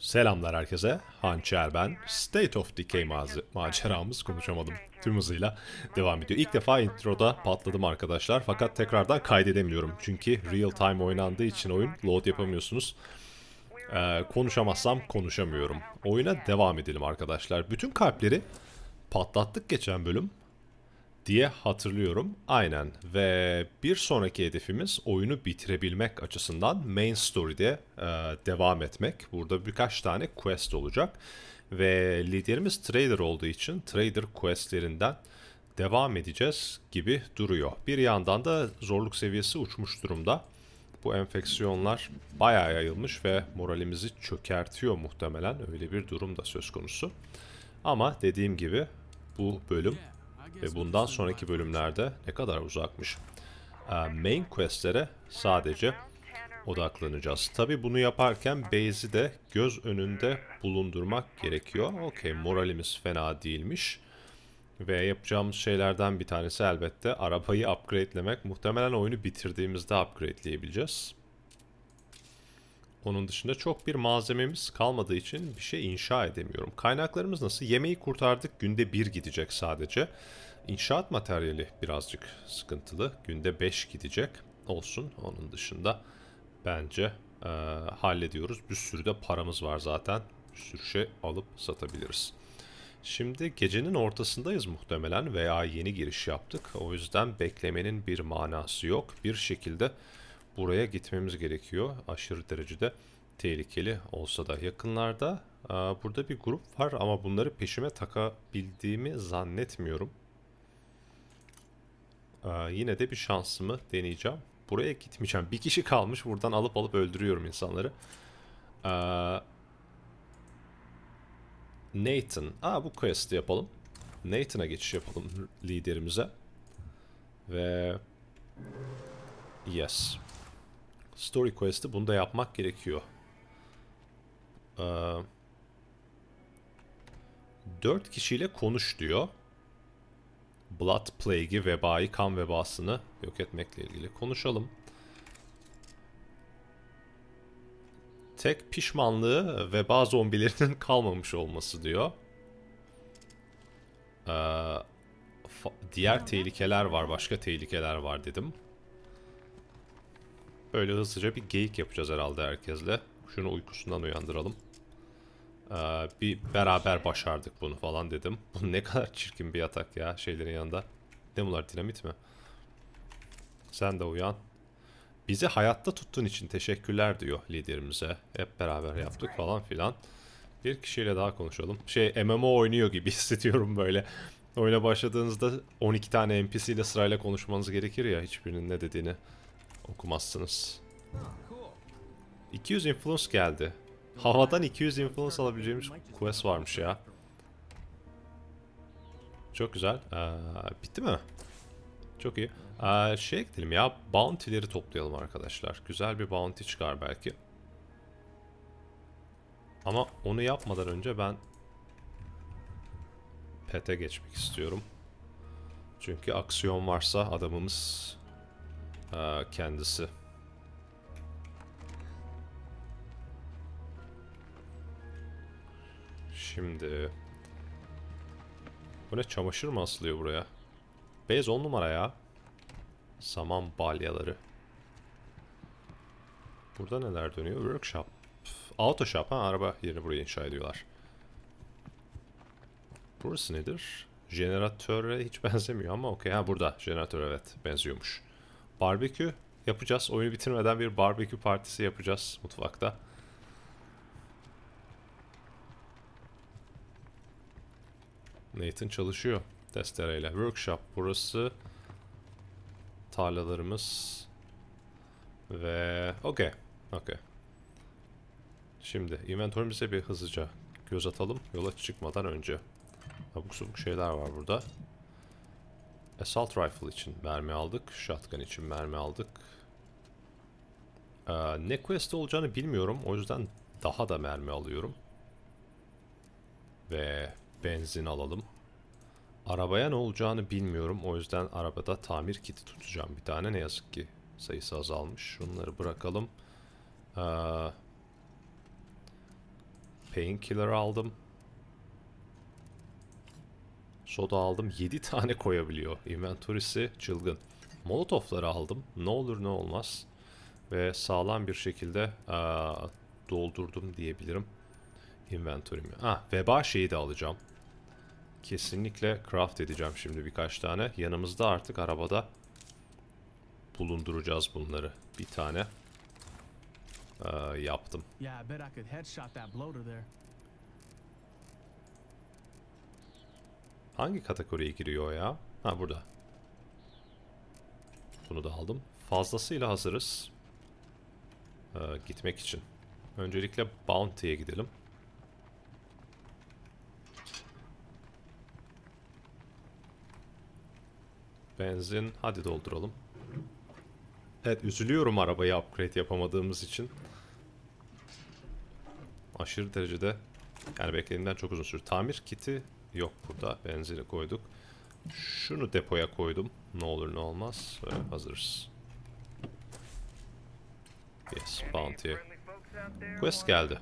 Selamlar herkese, Hançer ben. State of Decay maceramız, konuşamadım, tüm hızıyla devam ediyor. İlk defa introda patladım arkadaşlar, fakat tekrardan kaydedemiyorum. Çünkü real time oynandığı için oyun, load yapamıyorsunuz. Konuşamazsam konuşamıyorum. Oyuna devam edelim arkadaşlar. Bütün kalpleri patlattık geçen bölüm diye hatırlıyorum. Aynen. Ve bir sonraki hedefimiz oyunu bitirebilmek açısından main story'de devam etmek. Burada birkaç tane quest olacak. Ve liderimiz trader olduğu için trader questlerinden devam edeceğiz gibi duruyor. Bir yandan da zorluk seviyesi uçmuş durumda. Bu enfeksiyonlar bayağı yayılmış ve moralimizi çökertiyor muhtemelen. Öyle bir durum da söz konusu. Ama dediğim gibi bu bölüm ve bundan sonraki bölümlerde ne kadar uzakmış. Main questlere sadece odaklanacağız. Tabi bunu yaparken base'i de göz önünde bulundurmak gerekiyor. Okey, moralimiz fena değilmiş. Ve yapacağımız şeylerden bir tanesi elbette arabayı upgrade'lemek. Muhtemelen oyunu bitirdiğimizde upgrade'leyebileceğiz. Onun dışında çok bir malzememiz kalmadığı için bir şey inşa edemiyorum. Kaynaklarımız nasıl? Yemeği kurtardık. Günde 1 gidecek sadece. İnşaat materyali birazcık sıkıntılı. Günde 5 gidecek. Olsun. Onun dışında bence hallediyoruz. Bir sürü de paramız var zaten. Bir sürü şey alıp satabiliriz. Şimdi gecenin ortasındayız muhtemelen veya yeni giriş yaptık. O yüzden beklemenin bir manası yok. Bir şekilde buraya gitmemiz gerekiyor. Aşırı derecede tehlikeli olsa da. Yakınlarda burada bir grup var ama bunları peşime takabildiğimi zannetmiyorum. Yine de bir şansımı deneyeceğim. Buraya gitmeyeceğim. Bir kişi kalmış. Buradan alıp öldürüyorum insanları. Nathan. Bu quest'i yapalım. Nathan'a geçiş yapalım liderimize. Ve yes. Story quest'i bunu da yapmak gerekiyor. 4 kişiyle konuş diyor. Blood Plague'i, vebayı, kan vebasını yok etmekle ilgili konuşalım. Tek pişmanlığı veba zombilerinin kalmamış olması diyor. Diğer tehlikeler var, başka tehlikeler var dedim. Böyle hızlıca bir geyik yapacağız herhalde herkesle. Şunu uykusundan uyandıralım. Bir beraber başardık bunu falan dedim. Bu ne kadar çirkin bir yatak ya, şeylerin yanında. Ne bunlar, dinamit mi? Sen de uyan. Bizi hayatta tuttuğun için teşekkürler diyor liderimize. Hep beraber yaptık falan filan. Bir kişiyle daha konuşalım. MMO oynuyor gibi hissediyorum böyle. Oyuna başladığınızda 12 tane NPC ile sırayla konuşmanız gerekir ya. Hiçbirinin ne dediğini okumazsınız. 200 influence geldi. Havadan 200 influence alabileceğimiz quest varmış ya. Çok güzel. Bitti mi? Çok iyi. Gidelim ya. Bounty'leri toplayalım arkadaşlar. Güzel bir bounty çıkar belki. Ama onu yapmadan önce ben pet'e geçmek istiyorum. Çünkü aksiyon varsa adamımız kendisi. Şimdi bu ne, çamaşır mı asılıyor buraya? Bez 10 numara ya. Saman balyaları. Burada neler dönüyor? Workshop. Auto shop. Araba yerini buraya inşa ediyorlar. Burası nedir? Jeneratöre hiç benzemiyor ama okey. Burada. Jeneratör, evet. Benziyormuş. Barbekü yapacağız. Oyunu bitirmeden bir barbekü partisi yapacağız mutfakta. Nathan çalışıyor testereyle. Workshop burası. Tarlalarımız. Ve okey. Şimdi inventörümüze bir hızlıca göz atalım yola çıkmadan önce. Abuk sabuk şeyler var burada. Assault Rifle için mermi aldık. Shotgun için mermi aldık. Ne quest olacağını bilmiyorum. O yüzden daha da mermi alıyorum. Ve benzin alalım. Arabaya ne olacağını bilmiyorum. O yüzden arabada tamir kiti tutacağım bir tane. Ne yazık ki sayısı azalmış. Şunları bırakalım. Painkiller aldım. Soda aldım. 7 tane koyabiliyor. Inventory'si çılgın. Molotofları aldım. Ne olur ne olmaz. Ve sağlam bir şekilde doldurdum diyebilirim. Inventory'mi. Ah, veba şeyi de alacağım. Kesinlikle craft edeceğim şimdi birkaç tane. Yanımızda artık arabada bulunduracağız bunları. Bir tane yaptım. Hangi kategoriye giriyor ya? Ha, burada. Bunu da aldım. Fazlasıyla hazırız. Gitmek için. Öncelikle Bounty'ye gidelim. Benzin. Hadi dolduralım. Evet, üzülüyorum arabayı upgrade yapamadığımız için. Aşırı derecede, yani beklediğimden çok uzun sürdü. Tamir kiti yok burada. Benzini koyduk. Şunu depoya koydum. Ne olur ne olmaz. Evet, hazırız. Yes, bounty. Quest geldi.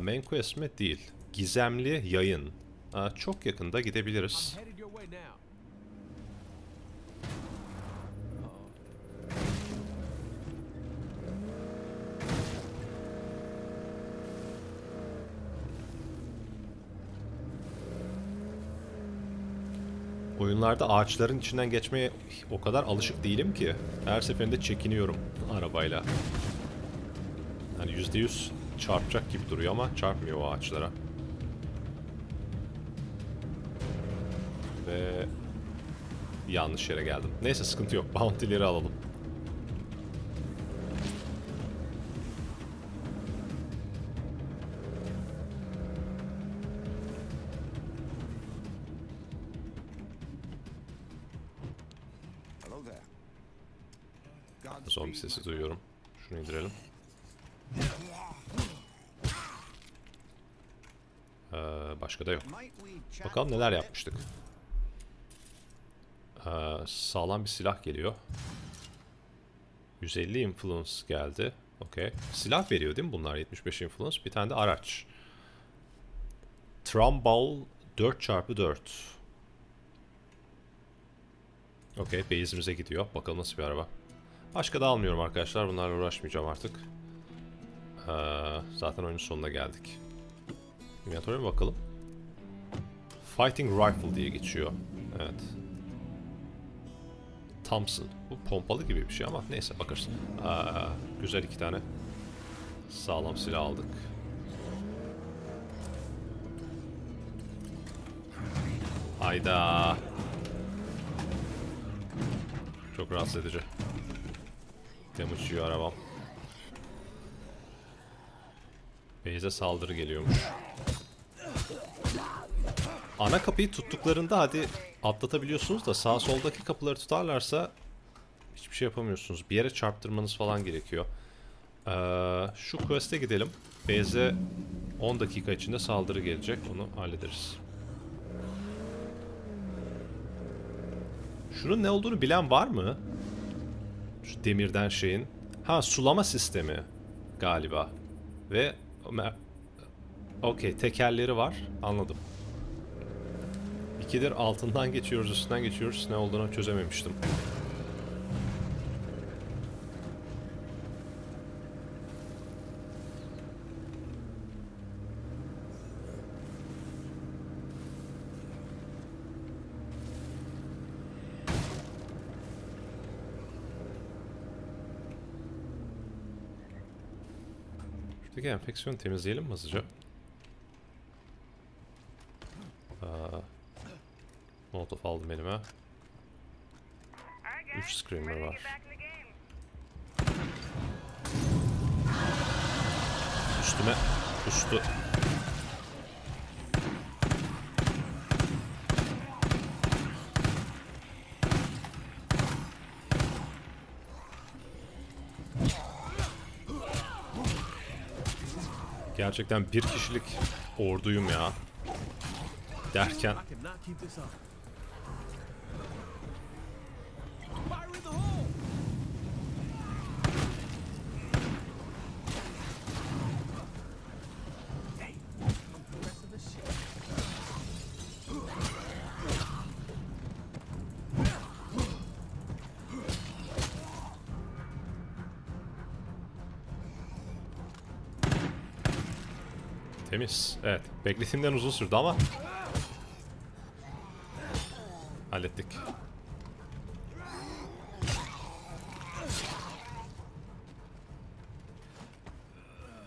Main quest mi? Değil. Gizemli yayın. Çok yakında gidebiliriz. Oyunlarda ağaçların içinden geçmeye o kadar alışık değilim ki her seferinde çekiniyorum arabayla. Yani %100 çarpacak gibi duruyor ama çarpmıyor o ağaçlara. Ve yanlış yere geldim. Neyse, sıkıntı yok. Bounty'leri alalım. Zombi sesi duyuyorum. Şunu indirelim. Başka da yok. Bakalım neler yapmıştık. Sağlam bir silah geliyor. 150 influence geldi. Okay. Silah veriyor değil mi bunlar? 75 influence. Bir tane de araç. Trumbull 4x4. Okay, base'imize gidiyor. Bakalım nasıl bir araba. Başka da almıyorum arkadaşlar. Bunlarla uğraşmayacağım artık. Zaten oyunun sonuna geldik. İnventory'e bakalım. Fighting Rifle diye geçiyor. Evet. Thompson. Bu pompalı gibi bir şey ama neyse, bakarsın. Güzel, 2 tane sağlam silah aldık. Hayda. Çok rahatsız edici. Damage arabam. Base'e saldırı geliyormuş. Ana kapıyı tuttuklarında hadi atlatabiliyorsunuz da sağ soldaki kapıları tutarlarsa hiçbir şey yapamıyorsunuz. Bir yere çarptırmanız falan gerekiyor. Şu quest'e gidelim. Base'e 10 dakika içinde saldırı gelecek. Onu hallederiz. Şunun ne olduğunu bilen var mı? Şu demirden şeyin. Ha, sulama sistemi galiba. Ve okey, tekerleri var. Anladım. 2'dir altından geçiyoruz, üstünden geçiyoruz. Ne olduğunu çözememiştim. Peki, enfeksiyonu temizleyelim mi hızlıca? Molotov aldım elime. 3 screamer var. Üstüme kustu. Gerçekten bir kişilik orduyum ya. Derken. Temiz. Evet. Beklediğimden uzun sürdü ama hallettik.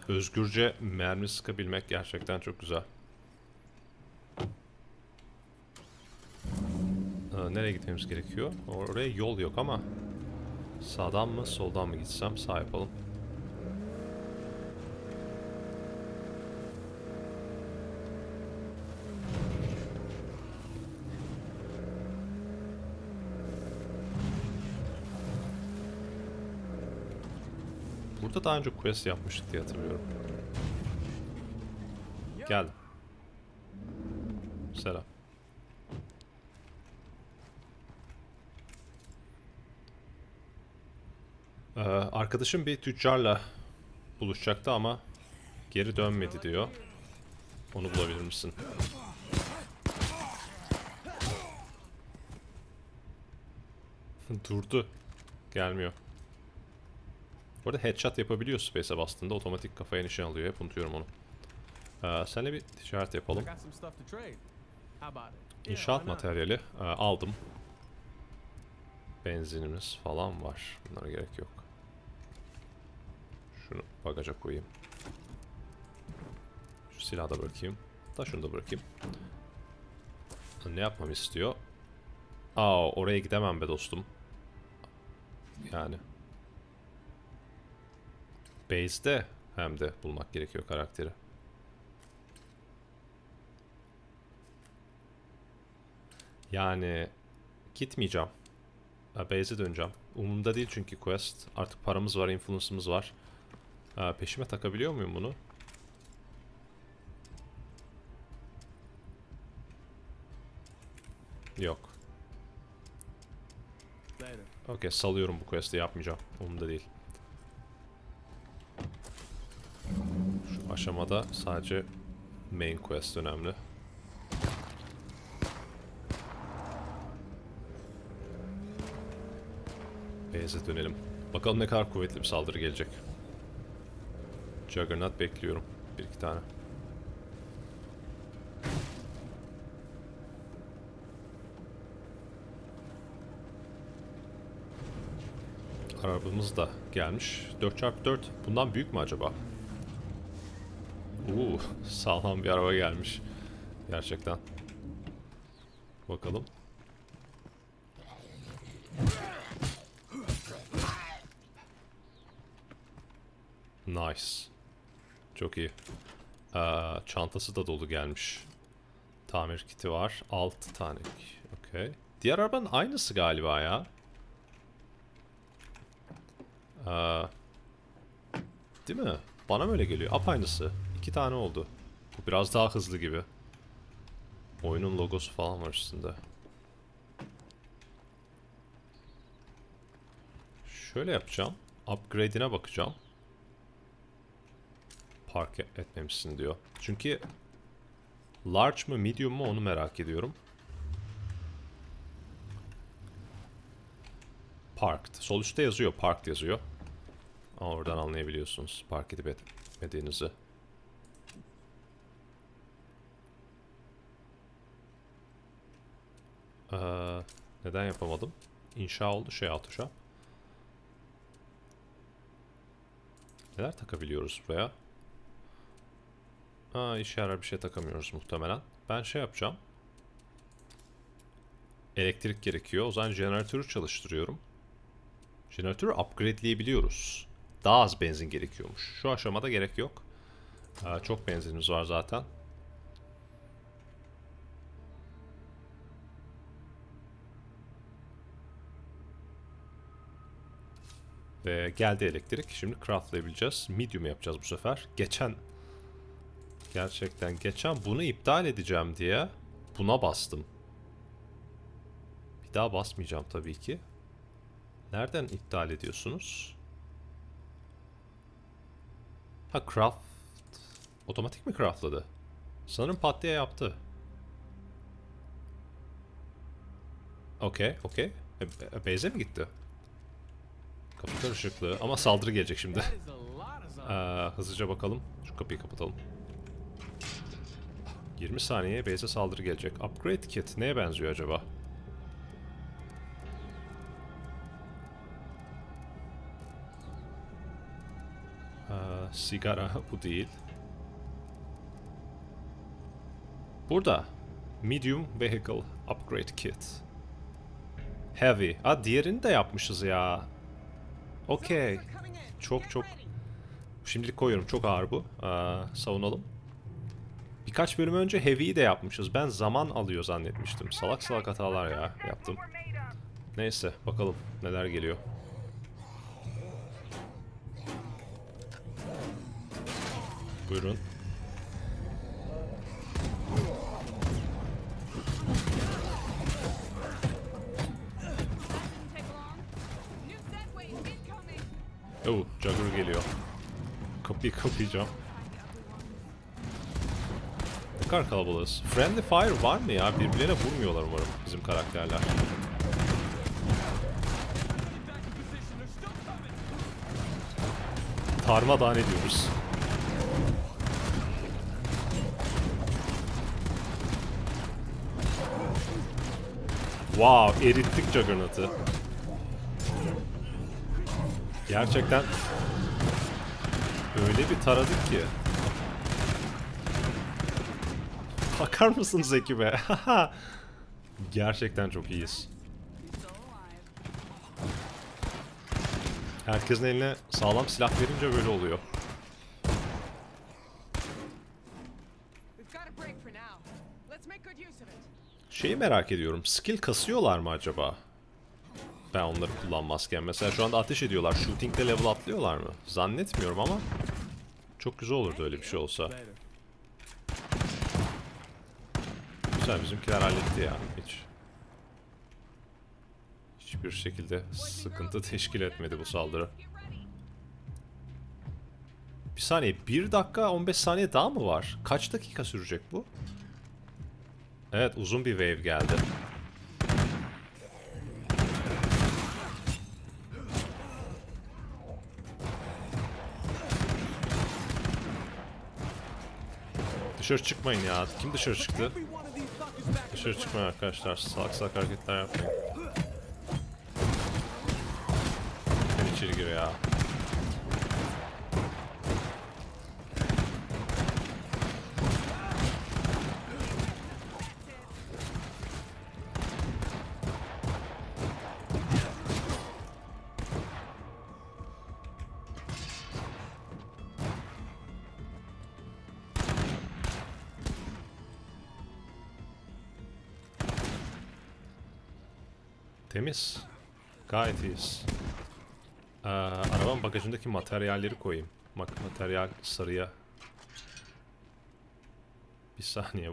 Özgürce mermi sıkabilmek gerçekten çok güzel. Nereye gitmemiz gerekiyor? Oraya yol yok ama sağdan mı soldan mı gitsem, sağ yapalım. Burada daha önce quest yapmıştık diye hatırlıyorum. Gel. Selam. Arkadaşım bir tüccarla buluşacaktı ama geri dönmedi diyor. Onu bulabilir misin? Durdu. Gelmiyor. Bu arada headshot yapabiliyor space'e bastığında, otomatik kafaya nişan alıyor. Hep unutuyorum onu. Seninle bir ticaret yapalım. İnşaat materyali aldım. Benzinimiz falan var. Bunlara gerek yok. Şunu bagaja koyayım. Şu silahı da bırakayım. Da şunu da bırakayım. Ne yapmamı istiyor? Aa, oraya gidemem be dostum. Yani base'de hem de bulmak gerekiyor karakteri. Yani gitmeyeceğim. Base'e döneceğim. Umurumda değil çünkü quest. Artık paramız var, influence'ımız var. Peşime takabiliyor muyum bunu? Yok. Okey, salıyorum bu quest'i, yapmayacağım. Umurumda değil. Şu aşamada sadece main quest önemli. Base'e dönelim. Bakalım ne kadar kuvvetli bir saldırı gelecek. Juggernaut bekliyorum. Bir iki tane. Arabamız da gelmiş. 4x4. Bundan büyük mü acaba? Sağlam bir araba gelmiş. Gerçekten. Bakalım. Nice. Çok iyi. Çantası da dolu gelmiş. Tamir kiti var. 6 tane. Okay. Diğer arabanın aynısı galiba ya. Değil mi? Bana mı öyle geliyor? Ap aynısı. 2 tane oldu. Bu biraz daha hızlı gibi. Oyunun logosu falan var üstünde. Şöyle yapacağım. Upgrade'ine bakacağım. Park etmemişsin diyor. Çünkü large mı medium mu onu merak ediyorum. Parked. Sol üstte yazıyor. Parked yazıyor. Ama oradan anlayabiliyorsunuz park edip etmediğinizi. Neden yapamadım? İnşa oldu şey alt uşa. Neler takabiliyoruz buraya? Aa, işe yarar bir şey takamıyoruz muhtemelen. Ben şey yapacağım. Elektrik gerekiyor. O zaman jeneratörü çalıştırıyorum. Jeneratörü upgradeleyebiliyoruz. Daha az benzin gerekiyormuş. Şu aşamada gerek yok. Çok benzinimiz var zaten. Ve geldi elektrik. Şimdi craftlayabileceğiz. Medium yapacağız bu sefer. Gerçekten geçen bunu iptal edeceğim diye buna bastım. Bir daha basmayacağım tabii ki. Nereden iptal ediyorsunuz? Ha, craft. Otomatik mi craftladı? Sanırım pat diye yaptı. Okey. Base'e mi gitti? Kapı karışıklığı ama saldırı gelecek şimdi. Hızlıca bakalım. Şu kapıyı kapatalım. 20 saniyeye base'e saldırı gelecek. Upgrade kit neye benziyor acaba? Sigara bu değil. Burada medium vehicle upgrade kit. Heavy. Aa, diğerini de yapmışız ya. Okey. Çok. Şimdilik koyuyorum. Çok ağır bu. Savunalım. Birkaç bölüm önce heavy'yi de yapmışız. Ben zaman alıyor zannetmiştim. Salak hatalar ya yaptım. Neyse bakalım neler geliyor. Buyurun. Oh, Jugger geliyor. Kapıyı kapayacağım. Ne kadar kalabalığız. Friendly Fire var mı ya? Birbirlerine vurmuyorlar umarım bizim karakterler. Darmadağın ediyoruz. Wow, erittik Juggernaut'ı. Gerçekten öyle bir taradık ki. Bakar mısınız ekibe? Gerçekten çok iyiyiz. Herkesin eline sağlam silah verince böyle oluyor. Şeyi merak ediyorum. Skill kasıyorlar mı acaba? Ben onları kullanmazken. Mesela şu anda ateş ediyorlar. Shooting'de level atlıyorlar mı? Zannetmiyorum ama çok güzel olurdu öyle bir şey olsa. Güzel, bizimkiler halletti ya. Hiçbir şekilde sıkıntı teşkil etmedi bu saldırı. Bir saniye. 1 dakika 15 saniye daha mı var? Kaç dakika sürecek bu? Evet, uzun bir wave geldi. Dışarı çıkmayın ya. Kim dışarı çıktı? Dışarı çıkmayın arkadaşlar. Salak hareketler yapmayın. Ben içeri giriyor ya. Temiz. Gayet iyiyiz. Arabanın bagajındaki materyalleri koyayım. Materyal sarıya. Bir saniye.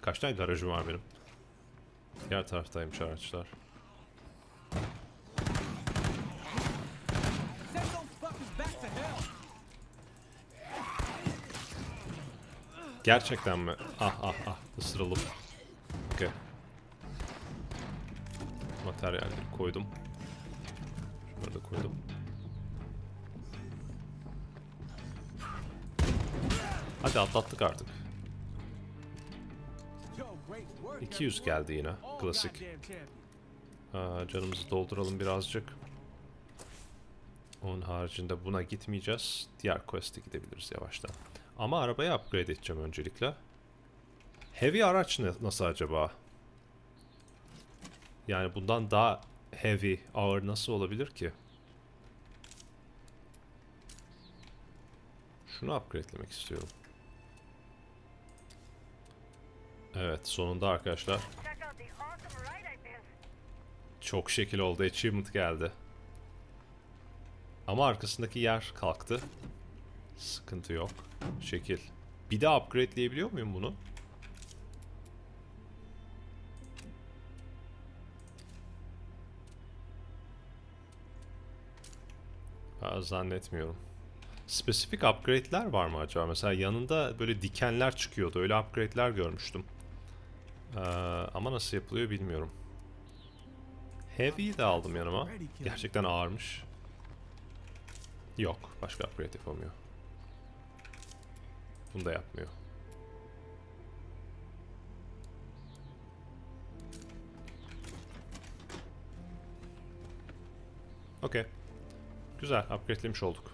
Kaç tane garajım var benim? Diğer taraftaymış araçlar. Gerçekten mi? Ah. Isıralım. Okey. Materyalleri koydum. Şunları da koydum. Hadi atlattık artık. 200 geldi yine. Klasik. Canımızı dolduralım birazcık. Onun haricinde buna gitmeyeceğiz. Diğer quest'e gidebiliriz yavaştan. Ama arabayı upgrade edeceğim öncelikle. Heavy araç nasıl acaba? Yani bundan daha heavy, ağır nasıl olabilir ki? Şunu upgrade'lemek istiyorum. Evet, sonunda arkadaşlar. Çok şekil oldu, achievement geldi. Ama arkasındaki yer kalktı. Sıkıntı yok. Şekil. Bir de upgrade'leyebiliyor muyum bunu? Zannetmiyorum. Spesifik upgrade'ler var mı acaba? Mesela yanında böyle dikenler çıkıyordu. Öyle upgrade'ler görmüştüm. Ama nasıl yapılıyor bilmiyorum. Heavy'yi de aldım yanıma. Gerçekten ağırmış. Yok. Başka upgrade yapamıyor. Bunu da yapmıyor. Okey. Güzel. Upgrade'lemiş olduk.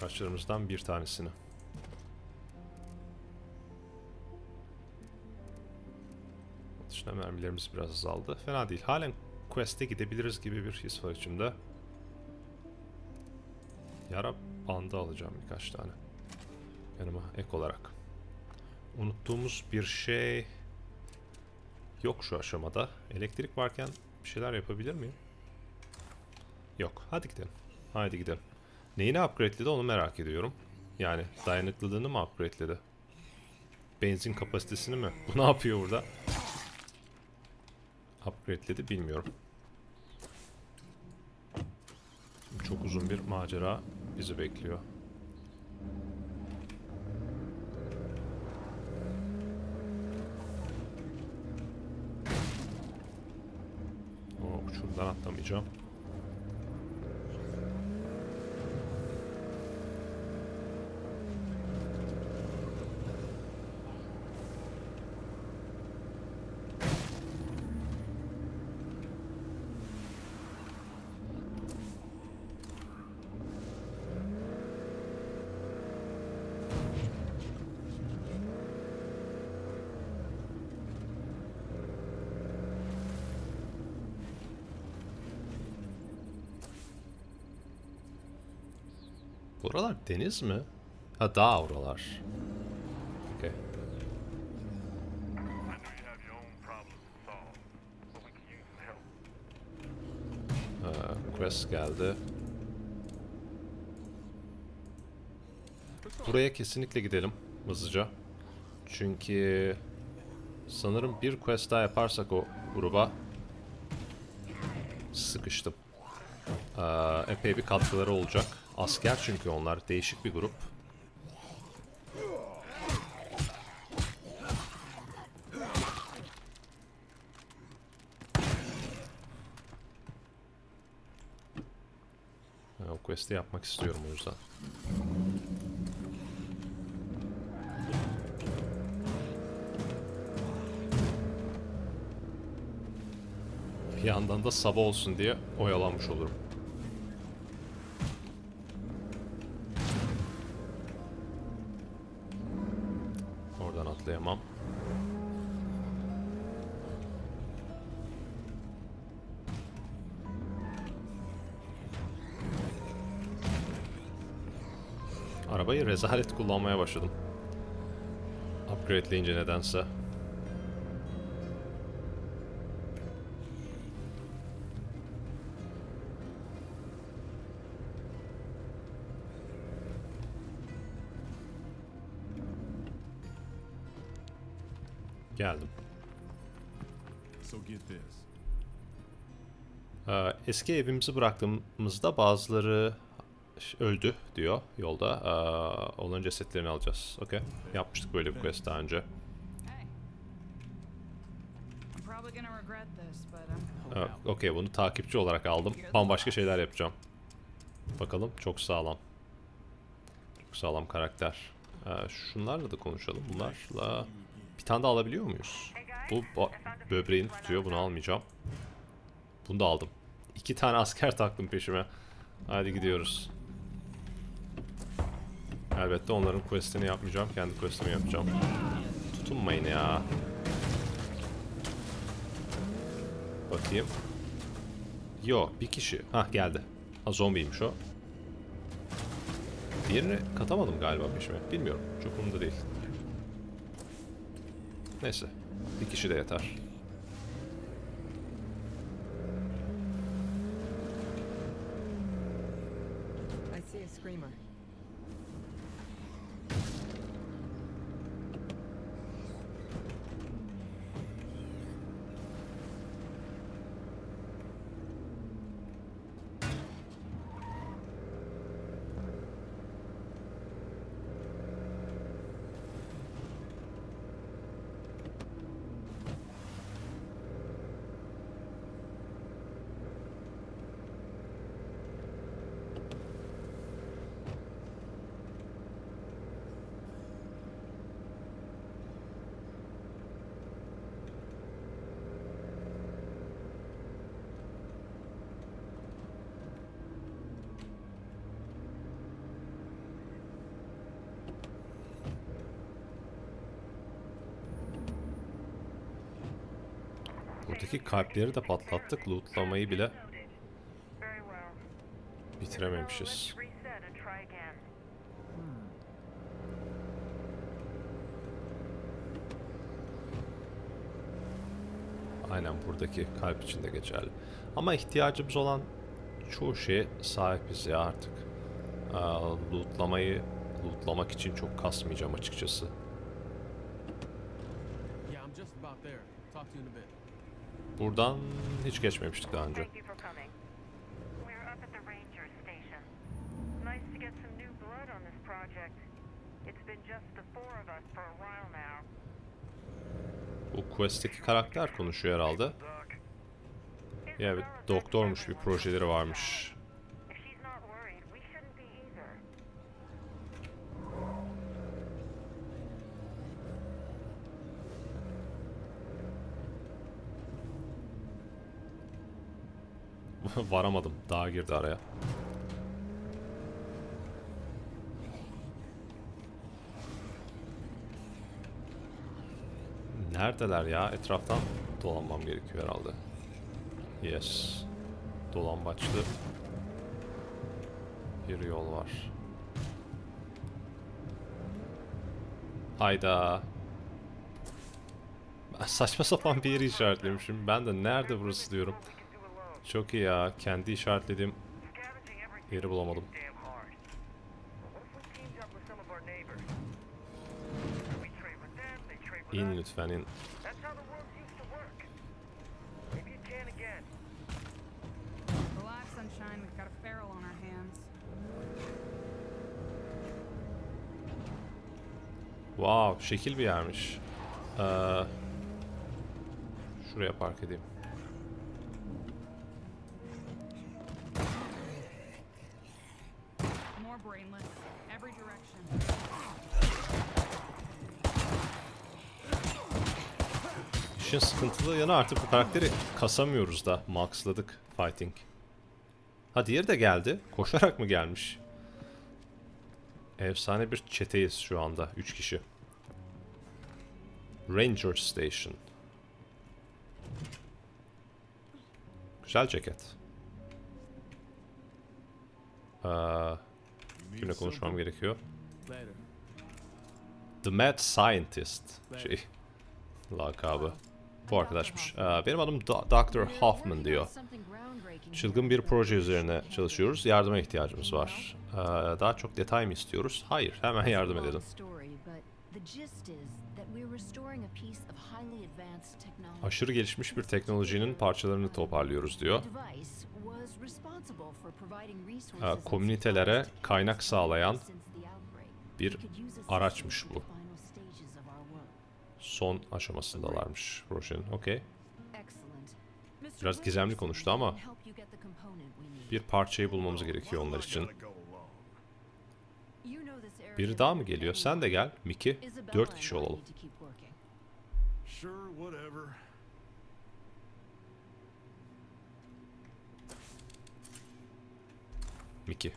Kaçlarımızdan bir tanesini. Dışına mermilerimiz biraz azaldı. Fena değil. Halen quest'e gidebiliriz gibi bir his var içimde. Yara bandı alacağım birkaç tane. Yanıma ek olarak. Unuttuğumuz bir şey yok şu aşamada. Elektrik varken bir şeyler yapabilir miyim? Yok. Hadi gidelim. Haydi gidelim. Neyini upgrade'ledi onu merak ediyorum. Yani dayanıklılığını mı upgrade'ledi? Benzin kapasitesini mi? Bu ne yapıyor burada? Upgrade'ledi bilmiyorum. Çok uzun bir macera bizi bekliyor. Uçurumdan atlamayacağım. Oralar deniz mi? Ha dağ oralar. Okay. Quest geldi. Buraya kesinlikle gidelim hızlıca. Çünkü sanırım bir quest daha yaparsak o gruba sıkıştım. Epey bir katkıları olacak. Asker çünkü onlar. Değişik bir grup. O quest'i yapmak istiyorum o yüzden. Bir yandan da sabah olsun diye oyalanmış olurum. Atlayamam. Arabayı rezalet kullanmaya başladım. Upgradeleyince nedense. Geldim. Eski evimizi bıraktığımızda bazıları öldü diyor yolda. Onların cesetlerini alacağız. Okay. Yapmıştık böyle bir quest daha önce. Okay, bunu takipçi olarak aldım. Bambaşka şeyler yapacağım. Bakalım, çok sağlam. Çok sağlam karakter. Şunlarla da konuşalım. Bunlarla... Bir tane de alabiliyor muyuz? Bu böbreğini tutuyor. Bunu almayacağım. Bunu da aldım. 2 tane asker taktım peşime. Hadi gidiyoruz. Elbette onların quest'ini yapmayacağım. Kendi quest'imi yapacağım. Tutunmayın ya. Bakayım. Yok, bir kişi. Hah, geldi. Ha, zombiymiş o. Diğerini katamadım galiba peşime. Bilmiyorum. Çok umurumda değil. Neyse, bir kişi de yeter. Oradaki kalpleri de patlattık. Lootlamayı bile bitirememişiz. Aynen buradaki kalp içinde geçerli. Ama ihtiyacımız olan çoğu şeye sahibiz ya artık. Lootlamak için çok kasmayacağım açıkçası. Buradan hiç geçmemiştik daha önce. Bu quest'teki karakter konuşuyor herhalde. Ya bir doktormuş, bir projeleri varmış. Varamadım. Daha girdi araya. Neredeler ya? Etraftan dolanmam gerekiyor herhalde. Yes. Dolambaçlı bir yol var. Hayda. Ben saçma sapan bir yeri işaretlemişim. Ben de nerede burası diyorum. Çok iyi ya. Kendi işaretlediğim yeri bulamadım. İn lütfen, in. Wow, şekil bir yermiş. Şuraya park edeyim. İşin sıkıntılı yanı artık bu karakteri kasamıyoruz da. Maxladık fighting. Ha, diğeri de geldi. Koşarak mı gelmiş? Efsane bir çeteyiz şu anda. 3 kişi. Ranger Station. Güzel ceket. Kimle konuşmam gerekiyor? The Mad Scientist. Şey. Lakabı. Bu arkadaşmış. Benim adım Dr. Hoffman diyor. Çılgın bir proje üzerine çalışıyoruz. Yardıma ihtiyacımız var. Daha çok detay mı istiyoruz? Hayır, hemen yardım edelim. Aşırı gelişmiş bir teknolojinin parçalarını toparlıyoruz diyor. Komünitelere kaynak sağlayan bir araçmış bu. Son aşamasındalarmış projenin. Okey. Biraz gizemli konuştu ama bir parçayı bulmamız gerekiyor onlar için. Biri daha mı geliyor? Sen de gel Mickey. 4 kişi olalım. Mickey.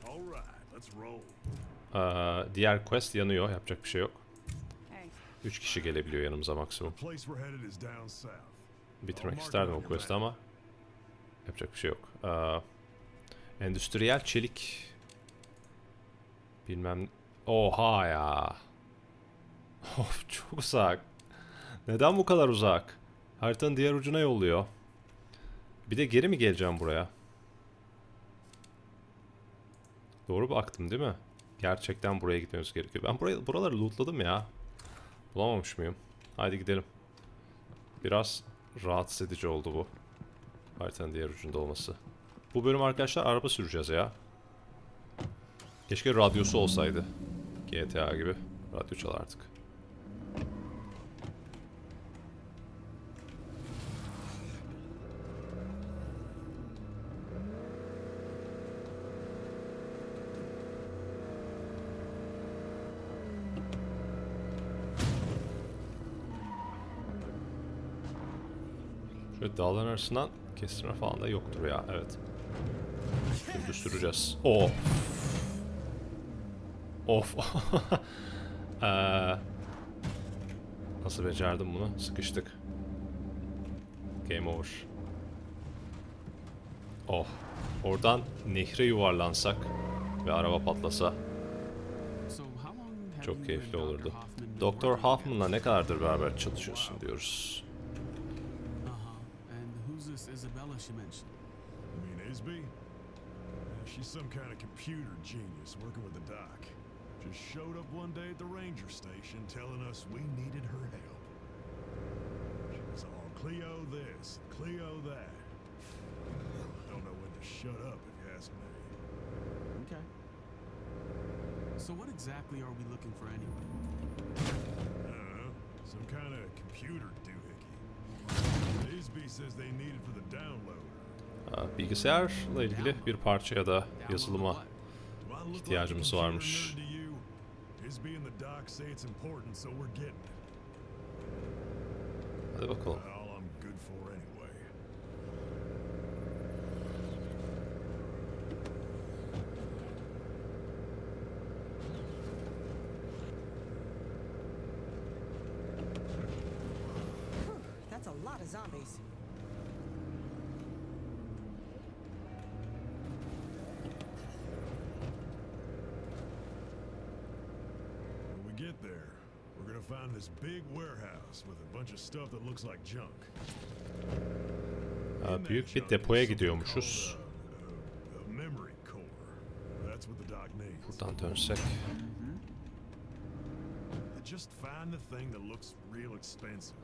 Diğer quest yanıyor. Yapacak bir şey yok. 3 kişi gelebiliyor yanımıza maksimum. Bitirmek isterdim o quest'i ama yapacak bir şey yok. Endüstriyel çelik. Bilmem. Oha ya. Of, çok uzak. Neden bu kadar uzak? Haritanın diğer ucuna yolluyor. Bir de geri mi geleceğim buraya? Doğru baktım değil mi? Gerçekten buraya gitmemiz gerekiyor. Ben buraları lootladım ya. Bulamamış mıyım? Haydi gidelim. Biraz rahatsız edici oldu bu. Haritanın diğer ucunda olması. Bu bölüm arkadaşlar araba süreceğiz ya. Keşke radyosu olsaydı. GTA gibi. Radyo çalardık. Dağların arasından kestirme falan da yoktur ya. Evet. Şimdi süreceğiz. Oh. Of. Nasıl becerdim bunu? Sıkıştık. Game over. Oh. Oradan nehre yuvarlansak ve araba patlasa çok keyifli olurdu. Dr. Hoffman'la ne kadardır beraber çalışıyorsun diyoruz. She's some kind of computer genius working with the doc. Just showed up one day at the Ranger Station telling us we needed her help. She was all Cleo this, Cleo that. Don't know when to shut up if you ask me. Okay. So what exactly are we looking for anyway? I don't know. Some kind of computer doohickey. Isby says they need it for the download. Bilgisayarla ilgili bir parçaya da yazılıma ihtiyacımız varmış. Hadi bakalım. Büyük bir depoya gidiyormuşuz. Buradan dönsek.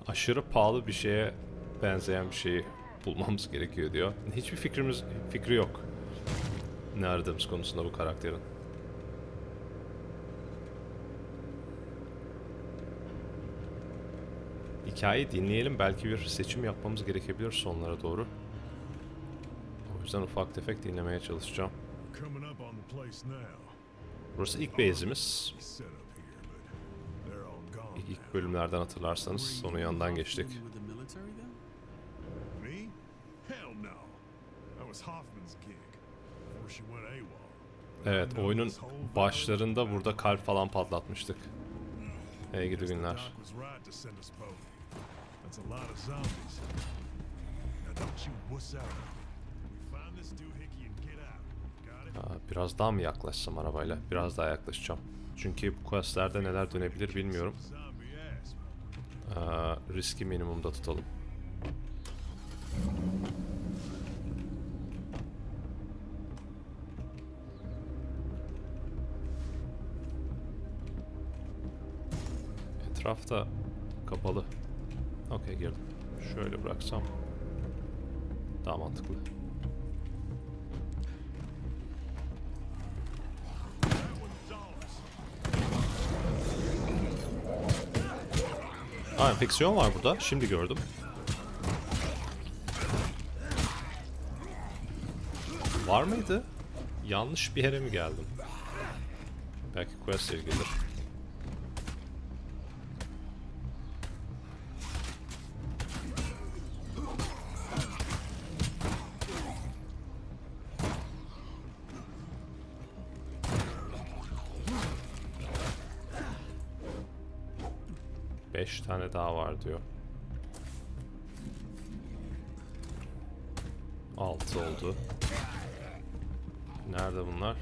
Aşırı pahalı bir şeye benzeyen bir şeyi bulmamız gerekiyor diyor. Hiçbir fikri yok. Ne aradığımız konusunda bu karakterin. Hikayeyi dinleyelim, belki bir seçim yapmamız gerekebilir sonlara doğru. O yüzden ufak tefek dinlemeye çalışacağım. Burası ilk base'imiz. İlk bölümlerden hatırlarsanız onun yanından geçtik. Evet, oyunun başlarında burada kalp falan patlatmıştık. İyi gidi günler. Biraz daha mı yaklaşsam arabayla? Biraz daha yaklaşacağım. Çünkü bu questlerde neler dönebilir bilmiyorum. Riski minimumda tutalım. Etrafta kapalı. Okey, girdim. Şöyle bıraksam daha mantıklı. Aa, enfeksiyon var burada. Şimdi gördüm. Var mıydı? Yanlış bir yere mi geldim? Belki quest'e gelir. Tane daha var diyor. 6 oldu. Nerede bunlar?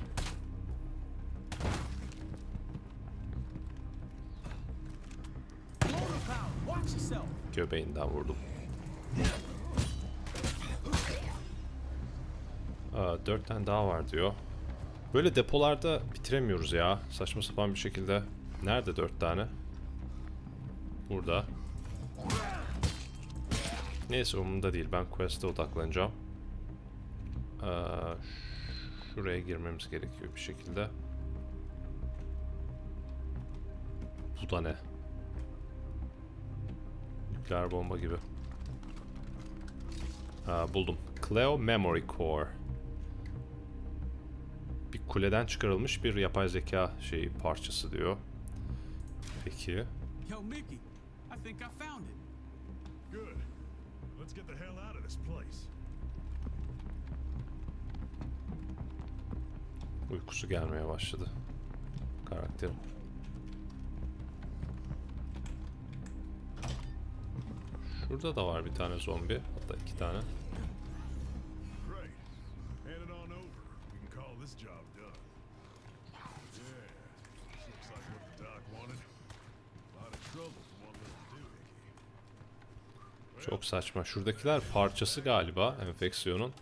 Göbeğinden vurdum. 4 tane daha var diyor. Böyle depolarda bitiremiyoruz ya. Saçma sapan bir şekilde. Nerede 4 tane? Burada. Neyse, umurumda değil. Ben quest'e odaklanacağım. Şuraya girmemiz gerekiyor bir şekilde. Bu da ne? Nükleer bomba gibi. Buldum. Cleo Memory Core. Bir kuleden çıkarılmış bir yapay zeka şeyi parçası diyor. Peki. Yo, Mickey, I think I found it. Good. Let's get the hell out of this place. Uykusu gelmeye başladı karakterim. Şurada da var bir tane zombi. Hatta iki tane. Çok saçma. Şuradakiler parçası galiba enfeksiyonun.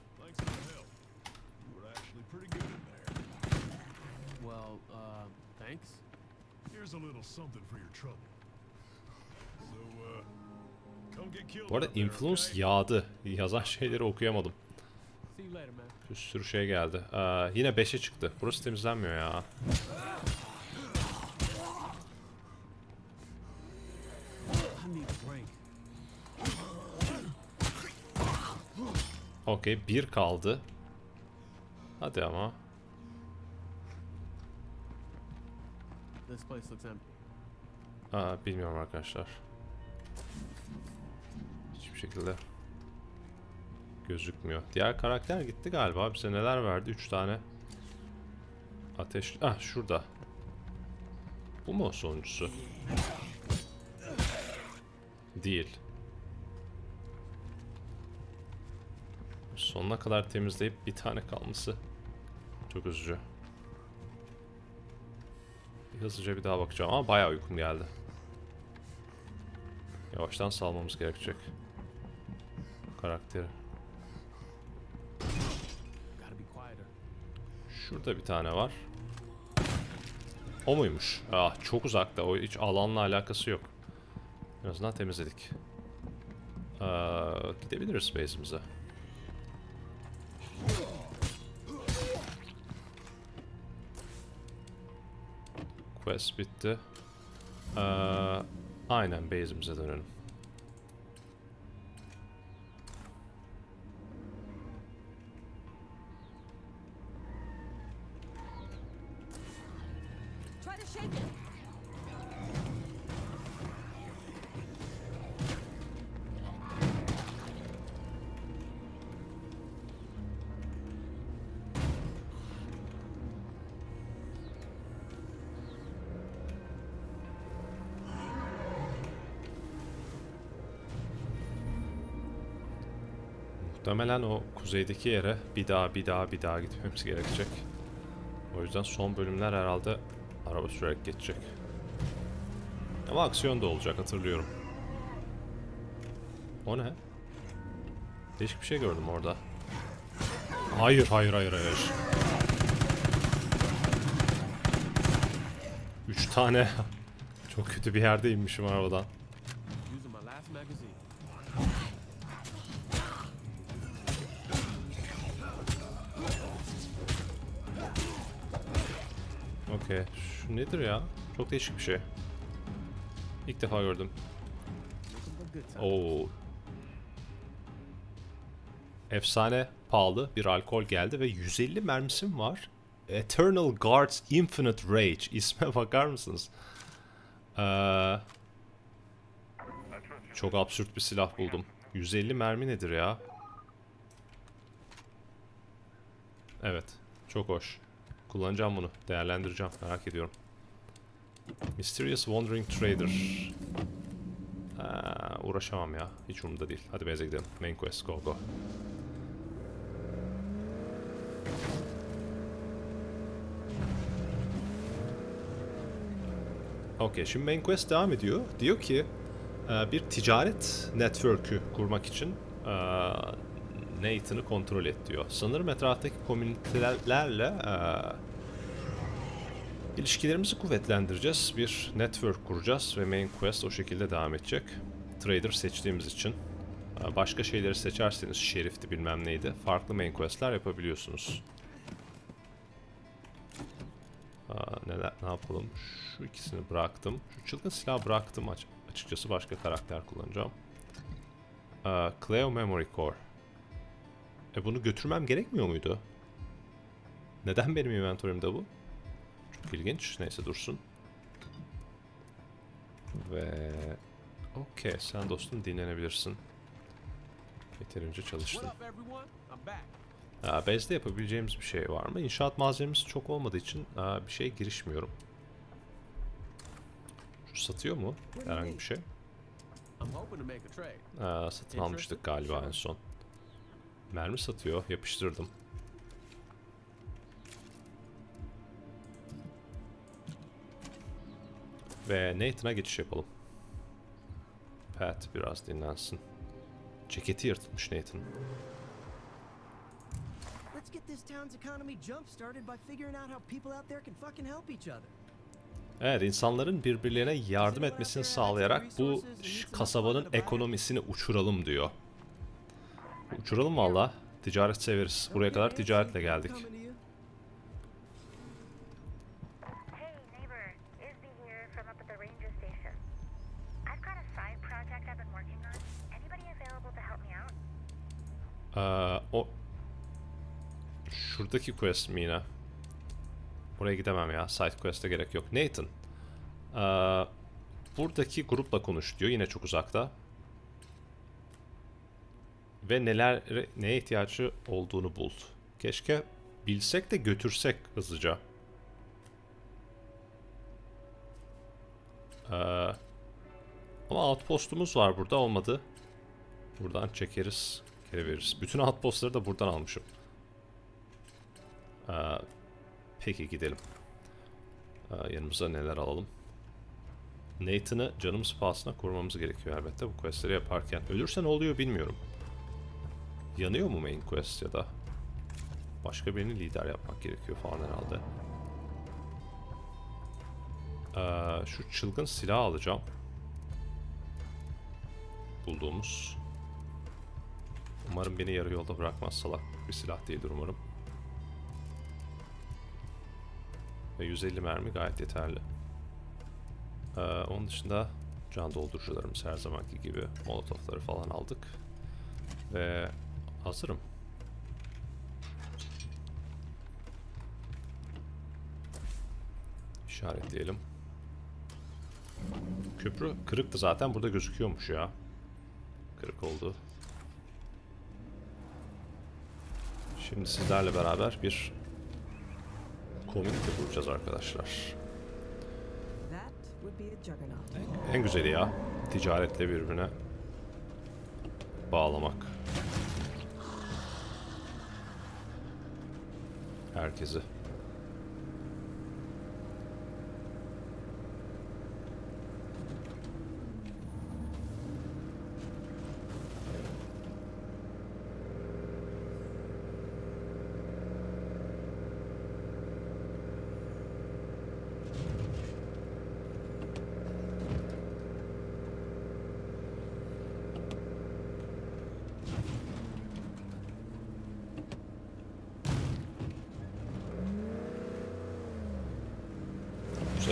Bu arada influence yağdı. Yazan şeyleri okuyamadım. Bir sürü şey geldi. Yine 5'e çıktı. Burası temizlenmiyor ya. Okey, 1 kaldı. Hadi ama. Bilmiyorum arkadaşlar. Hiçbir şekilde gözükmüyor. Diğer karakter gitti galiba. Bize neler verdi? 3 tane ateş. Ah, şurada. Bu mu sonuncusu? Değil. Sonuna kadar temizleyip bir tane kalması çok üzücü. Hızlıca bir daha bakacağım ama bayağı uykum geldi. Yavaştan salmamız gerekecek karakteri. Şurada bir tane var. O muymuş? Ah, çok uzakta. O hiç alanla alakası yok. En azından temizledik. Gidebiliriz base'imize. Quest bitti. Aynen base'imize dönelim. Muhtemelen o kuzeydeki yere bir daha gitmemiz gerekecek. O yüzden son bölümler herhalde araba sürerek geçecek. Ama aksiyon da olacak, hatırlıyorum. O ne? Değişik bir şey gördüm orada. Hayır. 3 tane. Çok kötü bir yerde inmişim arabadan. Okay. Şu nedir ya? Çok değişik bir şey. İlk defa gördüm. Oo. Efsane pahalı bir alkol geldi ve 150 mermisim var. Eternal Guards Infinite Rage. İsme bakar mısınız? Çok absürt bir silah buldum. 150 mermi nedir ya? Evet. Çok hoş. Kullanacağım bunu. Değerlendireceğim. Merak ediyorum. Mysterious Wandering Trader. Uğraşamam ya. Hiç umurumda değil. Hadi benze gidelim. Main quest. Go go. Okay. Şimdi main quest devam ediyor. Diyor ki bir ticaret network'ü kurmak için Nathan'ı kontrol et diyor. Sanırım etraftaki komünitelerle ilişkilerimizi kuvvetlendireceğiz. Bir network kuracağız ve main quest o şekilde devam edecek. Trader seçtiğimiz için. Başka şeyleri seçerseniz, şerifti bilmem neydi, farklı main quest'ler yapabiliyorsunuz. Ne yapalım? Şu ikisini bıraktım. Şu çılgın silahı bıraktım. Açıkçası başka karakter kullanacağım. Cleo Memory Core. Bunu götürmem gerekmiyor muydu? Neden benim inventörümde bu? Çok ilginç. Neyse, dursun. Ve okey, sen dostum dinlenebilirsin. Yeterince çalıştın. Base'de yapabileceğimiz bir şey var mı? İnşaat malzememiz çok olmadığı için bir şeye girişmiyorum. Şu satıyor mu herhangi bir şey? Satın almıştık galiba en son. Mermi satıyor, yapıştırdım. Ve Nathan'a geçiş yapalım. Pat biraz dinlensin. Ceketi yırtılmış Nathan. Let's get this town's economy jump started by figuring out how people out there can fucking help each other. Evet, insanların birbirlerine yardım etmesini sağlayarak bu kasabanın ekonomisini uçuralım diyor. Uçuralım valla. Ticaret severiz. Buraya kadar ticaretle geldik. O şuradaki quest mi yine? Buraya gidemem ya. Side quest'e gerek yok. Nathan, buradaki grupla konuş diyor. Yine çok uzakta. Ve neye ihtiyacı olduğunu bul. Keşke bilsek de götürsek hızlıca. Ama outpost'umuz var burada. Olmadı. Buradan çekeriz. Geri veririz. Bütün outpost'ları da buradan almışım. Peki gidelim. Yanımıza neler alalım? Nathan'ı canımız pahasına korumamız gerekiyor elbette bu questleri yaparken. Ölürse ne oluyor bilmiyorum. Yanıyor mu main quest ya da başka birini lider yapmak gerekiyor falan herhalde. Şu çılgın silah alacağım. Bulduğumuz. Umarım beni yarı yolda bırakmaz, salak bir silah değildir umarım. Ve 150 mermi gayet yeterli. Onun dışında can doldurucularımız her zamanki gibi, molotofları falan aldık. Ve hazırım. İşaretleyelim. Köprü kırıktı zaten, burada gözüküyormuş ya. Kırık oldu. Şimdi sizlerle beraber bir komik de bulacağız arkadaşlar. En güzeli ya, ticaretle birbirine bağlamak herkesi.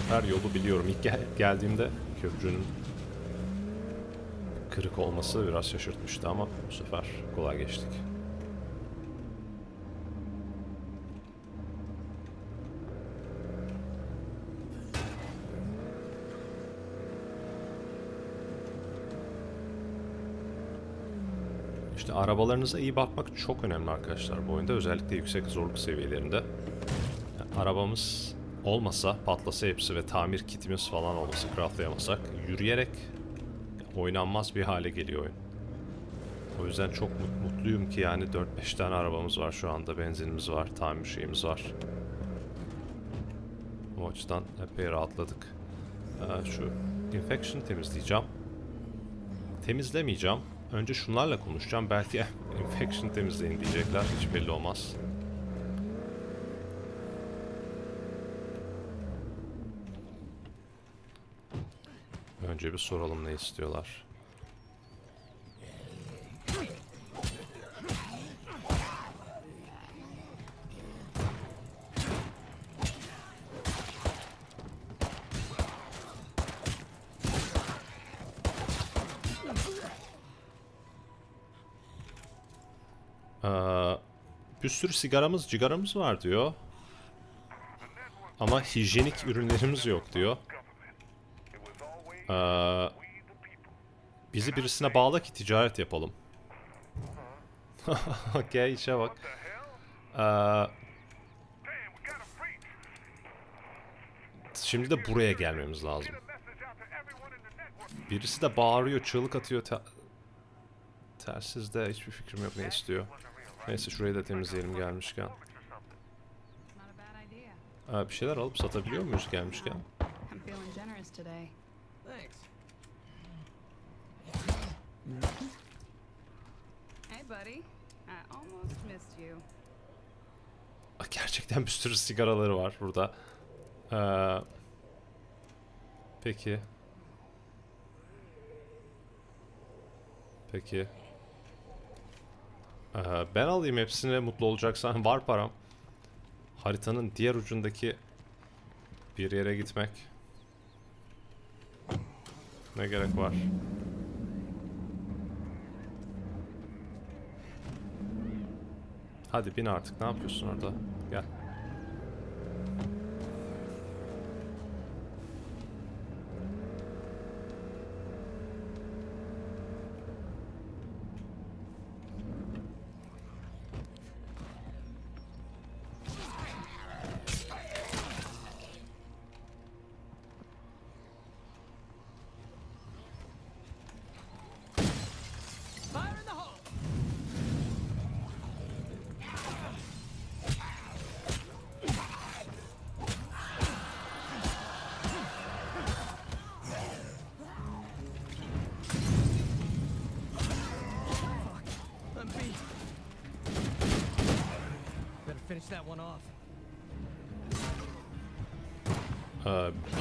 Her yolu biliyorum. İlk geldiğimde köprünün kırık olması biraz şaşırtmıştı ama bu sefer kolay geçtik. İşte arabalarınıza iyi bakmak çok önemli arkadaşlar bu oyunda, özellikle yüksek zorluk seviyelerinde. Yani arabamız olmasa, patlasa hepsi ve tamir kitimiz falan olması, craftlayamasak yürüyerek oynanmaz bir hale geliyor oyun. O yüzden çok mutluyum ki yani 4-5 tane arabamız var şu anda, benzinimiz var, tamir şeyimiz var. O açıdan epey rahatladık. Şu infection temizleyeceğim. Temizlemeyeceğim. Önce şunlarla konuşacağım. Belki infection temizleyin diyecekler. Hiç belli olmaz. Önce bir soralım ne istiyorlar. Bir sürü cigaramız var diyor. Ama hijyenik ürünlerimiz yok diyor. Bizi birisine bağla ki ticaret yapalım. Okey, işe bak. Şimdi de buraya gelmemiz lazım. Birisi de bağırıyor, çığlık atıyor. Telsizde hiçbir fikrim yok ne istiyor. Neyse şurayı da temizleyelim gelmişken. Aa, bir şeyler alıp satabiliyor muyuz gelmişken? Aa, gerçekten bir sürü sigaraları var burada. Peki. Peki. Ben alayım hepsine, mutlu olacaksan. Var param. Haritanın diğer ucundaki bir yere gitmek. Ne gerek var? Hadi bin artık. Ne yapıyorsun orada? Gel.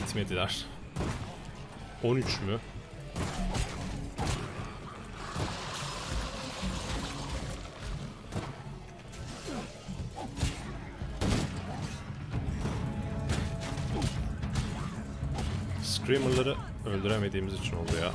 Bitmediler. 13 mü? Screamer'ları öldüremediğimiz için oldu ya.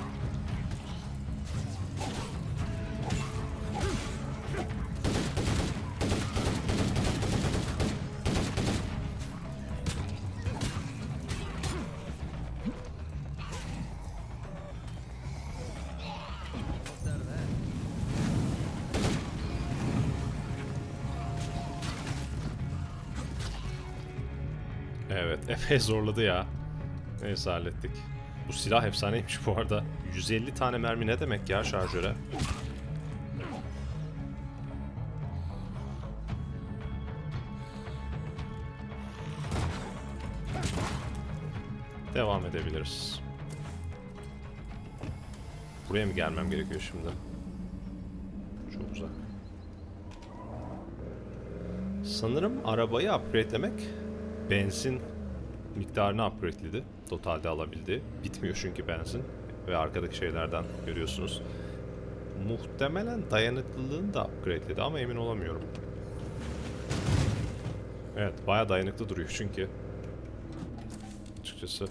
Epey zorladı ya. Neyse hallettik. Bu silah efsaneymiş bu arada. 150 tane mermi ne demek ya şarjöre? Devam edebiliriz. Buraya mı gelmem gerekiyor şimdi? Çok uzak. Sanırım arabayı upgrade'lemek benzin miktarını upgrade'ledi. Totalde alabildi. Bitmiyor çünkü benzin. Ve arkadaki şeylerden görüyorsunuz. Muhtemelen dayanıklılığını da upgrade'ledi ama emin olamıyorum. Evet, bayağı dayanıklı duruyor çünkü. Açıkçası.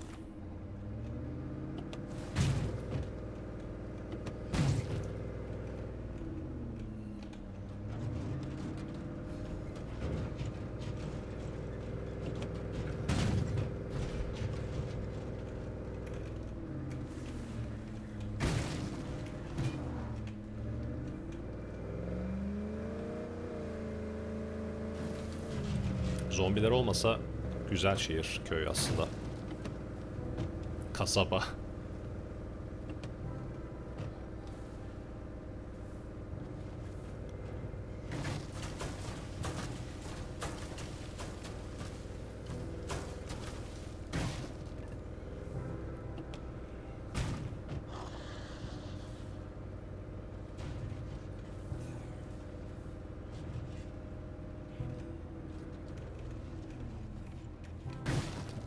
Zombiler olmasa güzel şehir, köy aslında. Kasaba.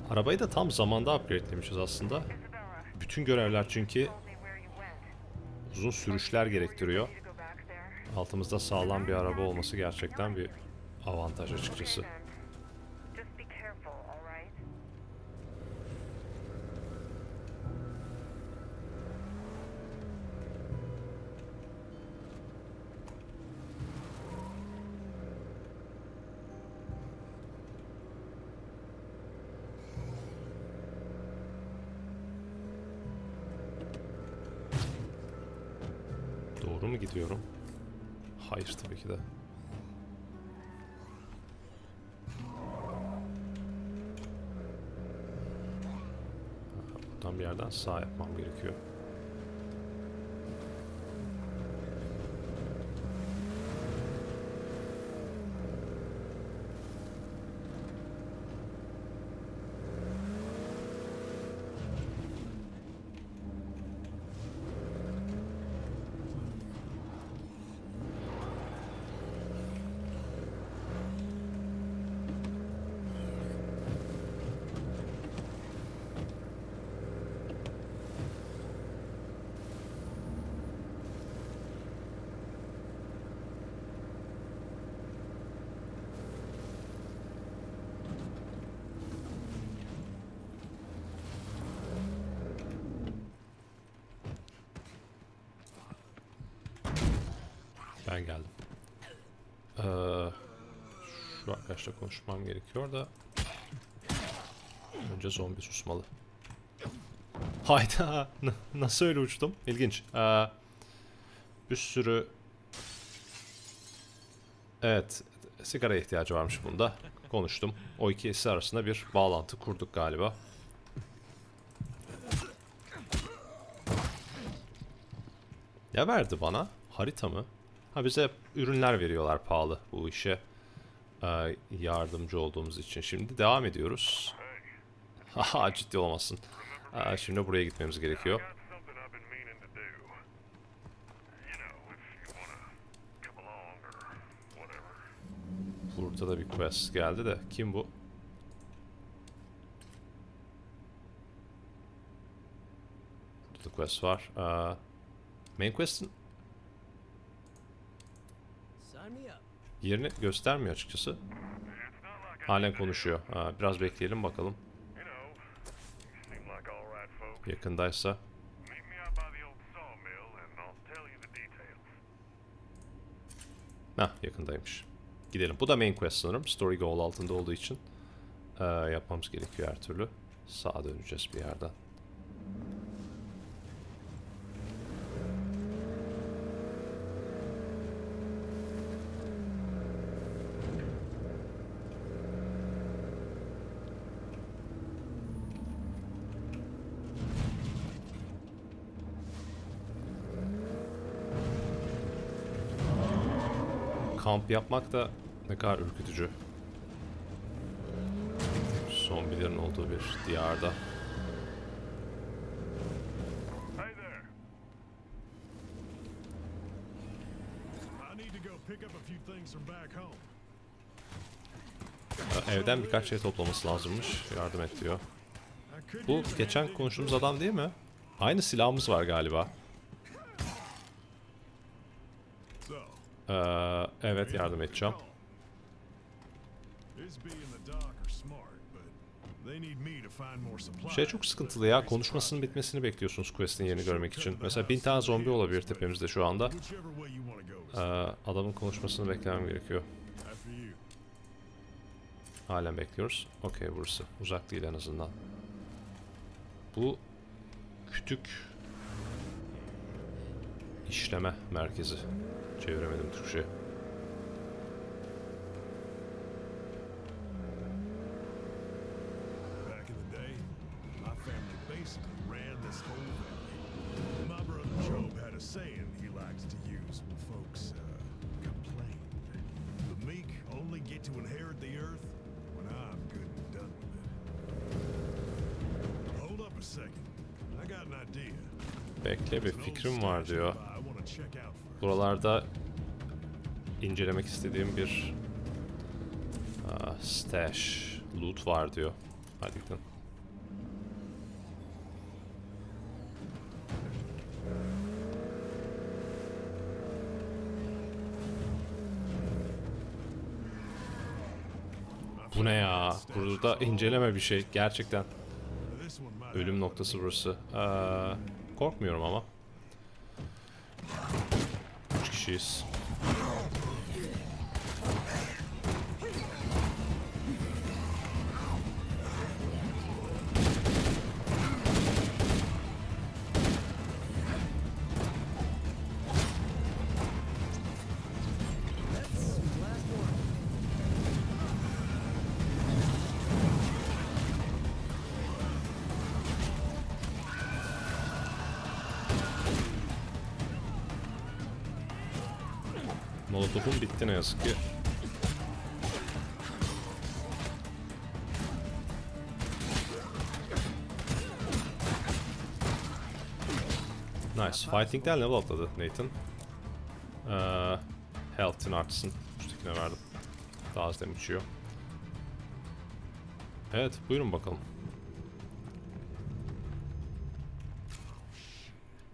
Arabayı da tam zamanda upgrade'lemişiz aslında. Bütün görevler çünkü uzun sürüşler gerektiriyor. Altımızda sağlam bir araba olması gerçekten bir avantaj açıkçası. Gidiyorum. Hayır tabii ki de. Buradan bir yerden sağ yapmam gerekiyor. Ben geldim. Şu arkadaşla konuşmam gerekiyor da önce zombi susmalı. Hayda! Nasıl öyle uçtum? İlginç. Bir sürü... Evet. Sigaraya ihtiyacı varmış bunda. Konuştum. O iki ikisi arasında bir bağlantı kurduk galiba. Ne verdi bana? Harita mı? Ha, bize ürünler veriyorlar pahalı bu işe yardımcı olduğumuz için. Şimdi devam ediyoruz. Haha, ciddi olamazsın. Şimdi buraya gitmemiz gerekiyor. Burada da bir quest geldi de. Kim bu? Burada da quest var. Main quest'in yerini göstermiyor açıkçası. Halen konuşuyor. Biraz bekleyelim bakalım. Yakındaysa. Hah, yakındaymış. Gidelim. Bu da main quest sanırım. Story goal altında olduğu için yapmamız gerekiyor her türlü. Sağa döneceğiz bir yerden. Kamp yapmak da ne kadar ürkütücü. Zombilerin olduğu bir diyarda. Evden birkaç şey toplaması lazımmış. Yardım et diyor. Bu geçen konuştuğumuz adam değil mi? Aynı silahımız var galiba. Evet, yardım edeceğim. Şey çok sıkıntılı ya, konuşmasının bitmesini bekliyorsunuz quest'in yerini görmek için. Mesela 1000 tane zombi olabilir tepemizde şu anda. Adamın konuşmasını beklemem gerekiyor. Halen bekliyoruz. Okey, burası uzak değil en azından. Bu kütük işleme merkezi. Çeviremedim Türkçe. Bekle, bir fikrim var diyor. Buralarda incelemek istediğim bir stash, loot var diyor. Hadi gidelim. Bu ne ya? Burada inceleme bir şey. Gerçekten. Ölüm noktası burası. Korkmuyorum ama. 3 kişiyiz. Molotofum bitti ne yazık ki. Nice. Fighting'den level atladı Nathan. Health'in artsın. Üsttekine verdim. Daha az damage yiyor. Evet, buyurun bakalım.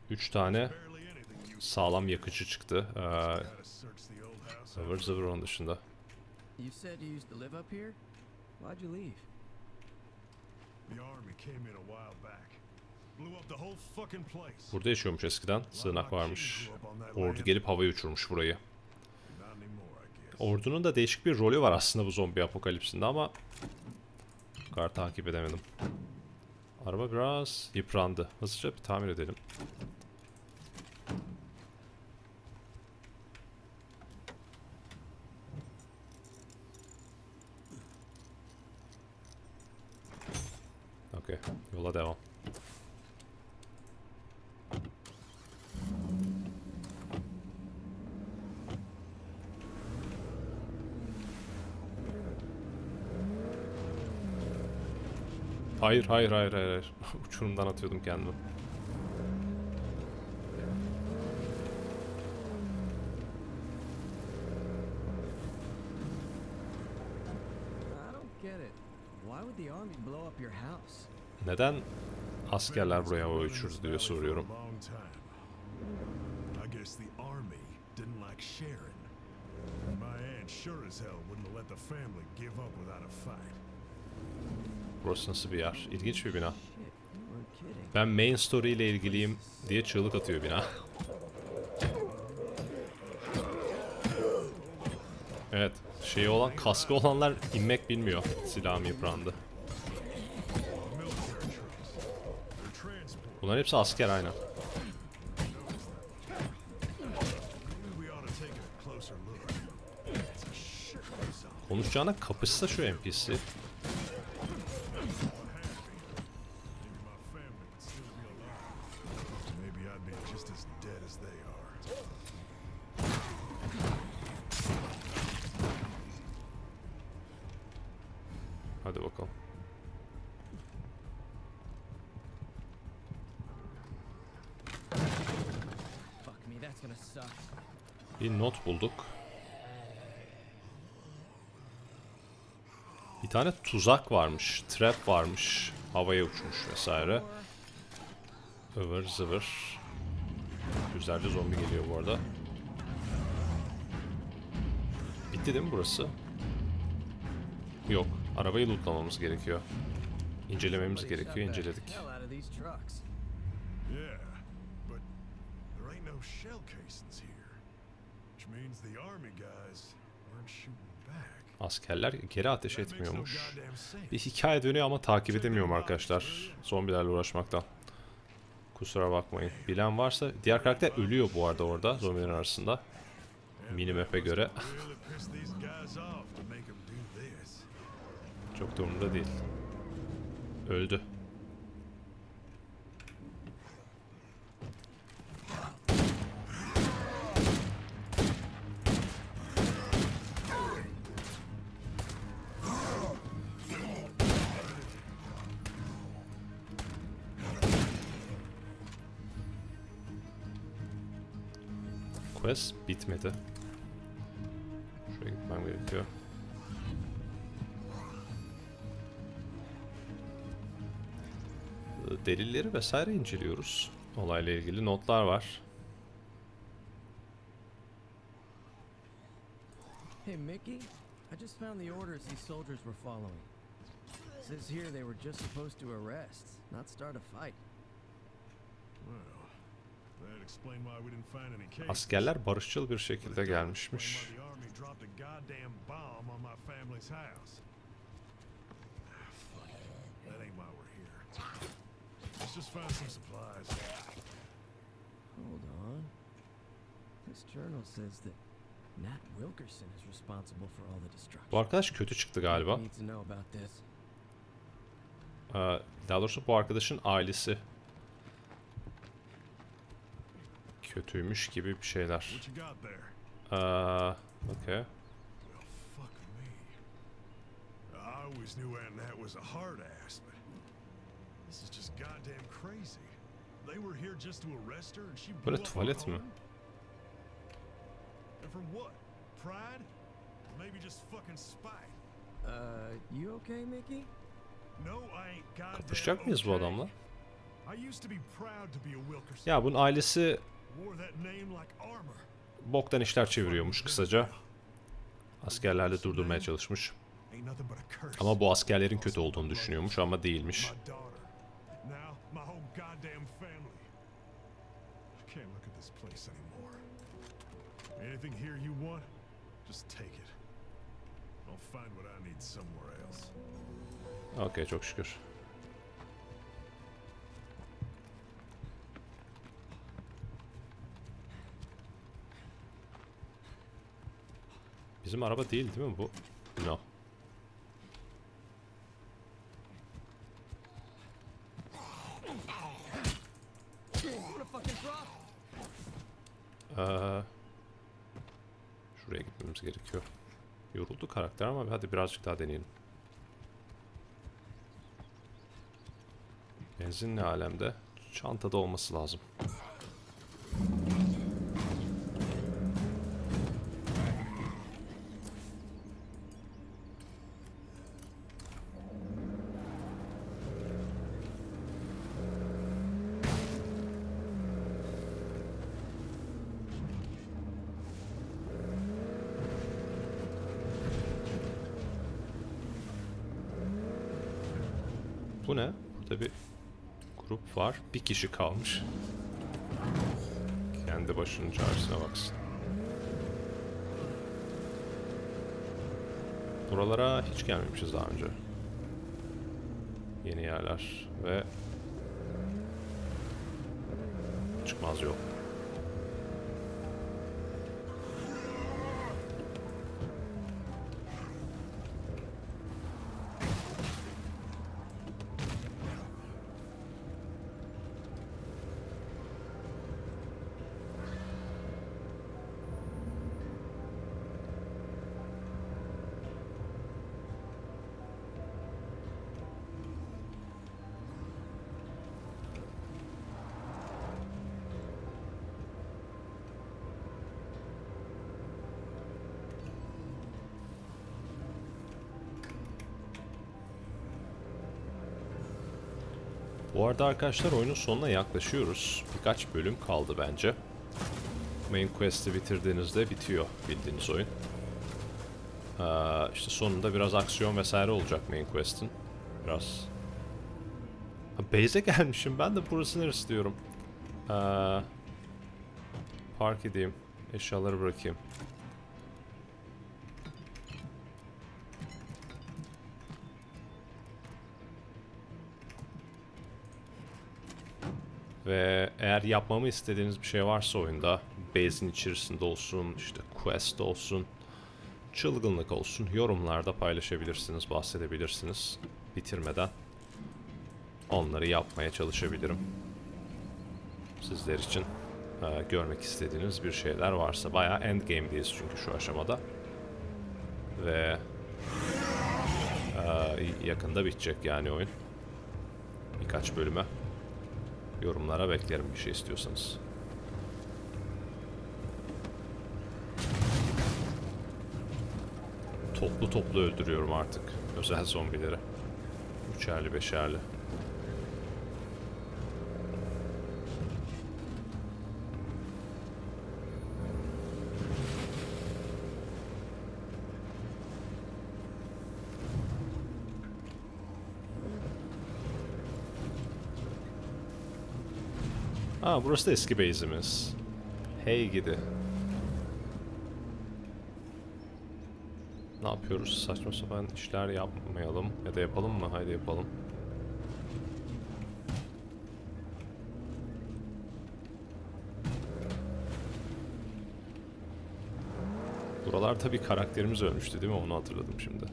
3 tane sağlam yakıcı çıktı. Zıvır zıvır onun dışında. Burada yaşıyormuş eskiden. Sığınak varmış. Ordu gelip havaya uçurmuş burayı. Ordunun da değişik bir rolü var aslında bu zombi apokalipsinde ama kar takip edemedim. Araba biraz yıprandı. Hızlıca bir tamir edelim. Okey. Yola devam. Hayır, hayır, hayır, hayır. Uçurumdan atıyordum kendimi. Neden askerler buraya hava uçurdu diye soruyorum. Burası nasıl bir yer? İlginç bir bina. Ben main story ile ilgiliyim diye çığlık atıyor bina. Evet, şeyi olan, kaskı olanlar inmek bilmiyor. Silahım yıprandı. Bunların hepsi asker, aynen. Konuşacağına kapışsa şu NPC. Hadi bakalım. Bir not bulduk. Bir tane tuzak varmış, trap varmış, havaya uçmuş vesaire. Ivır zıvır. Yüzlerce zombi geliyor bu arada. Bitti değil mi burası? Yok. Arabayı lootlamamız gerekiyor. İncelememiz gerekiyor. İnceledik. Askerler geri ateş etmiyormuş. Bir hikaye dönüyor ama takip edemiyorum arkadaşlar. Zombilerle uğraşmaktan. Kusura bakmayın. Bilen varsa... Diğer karakter ölüyor bu arada orada. Zombilerin arasında. Minimap'e göre. Çok da umurumda değil. Öldü. Quest bitmedi. Şuraya gitmem gerekiyor. Delilleri vesaire inceliyoruz. Olayla ilgili notlar var. Hey Mickey, I just found the orders these soldiers were following. Says here they were just supposed to arrest, not start a fight. Askerler barışçıl bir şekilde gelmişmiş. Just found some supplies. Hold on. This journal says that Nat Wilkerson is responsible for all the destruction. Bu arkadaş kötü çıktı galiba. Daha doğrusu bu arkadaşın ailesi kötüymüş gibi bir şeyler. Okay. Böyle tuvalet mi? Kapışacak mıyız bu adamla? Ya bunun ailesi boktan işler çeviriyormuş kısaca. Askerlerle durdurmaya çalışmış. Ama bu askerlerin kötü olduğunu düşünüyormuş ama değilmiş. Can't look at this place anymore. Anything here you want? Just take it. I'll find what I need somewhere else. Okay, çok şükür. Bizim araba değil, değil mi bu? No. Şuraya gitmemiz gerekiyor. Yoruldu karakter ama hadi birazcık daha deneyelim. Benzin ne alemde? Çantada olması lazım. Bu ne? Burada bir grup var. Bir kişi kalmış. Kendi başının çaresine baksın. Buralara hiç gelmemişiz daha önce. Yeni yerler ve çıkmaz yol. Bu arada arkadaşlar oyunun sonuna yaklaşıyoruz. Birkaç bölüm kaldı bence. Main quest'i bitirdiğinizde bitiyor bildiğiniz oyun. İşte sonunda biraz aksiyon vesaire olacak main quest'in. Biraz. Base'e gelmişim. Ben de burası neresi diyorum. Park edeyim. Eşyaları bırakayım. Ve eğer yapmamı istediğiniz bir şey varsa oyunda, base'in içerisinde olsun, işte quest olsun, çılgınlık olsun, yorumlarda paylaşabilirsiniz, bahsedebilirsiniz. Bitirmeden onları yapmaya çalışabilirim. Sizler için görmek istediğiniz bir şeyler varsa, bayağı endgame'deyiz çünkü şu aşamada. Ve yakında bitecek yani oyun. Birkaç bölüme. Yorumlara beklerim bir şey istiyorsanız. Toplu toplu öldürüyorum artık özel zombileri. 3'erli 5'erli. Aa, burası da eski base'imiz. Hey gidi. Ne yapıyoruz? Saçma sapan işler yapmayalım. Ya da yapalım mı? Haydi yapalım. Buralar tabii karakterimiz ölmüştü değil mi? Onu hatırladım şimdi.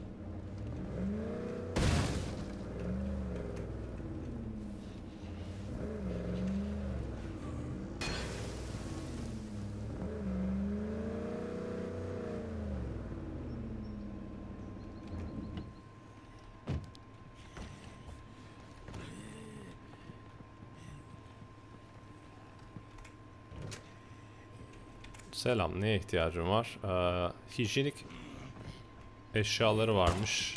Selam, neye ihtiyacım var? Hijyenik eşyaları varmış.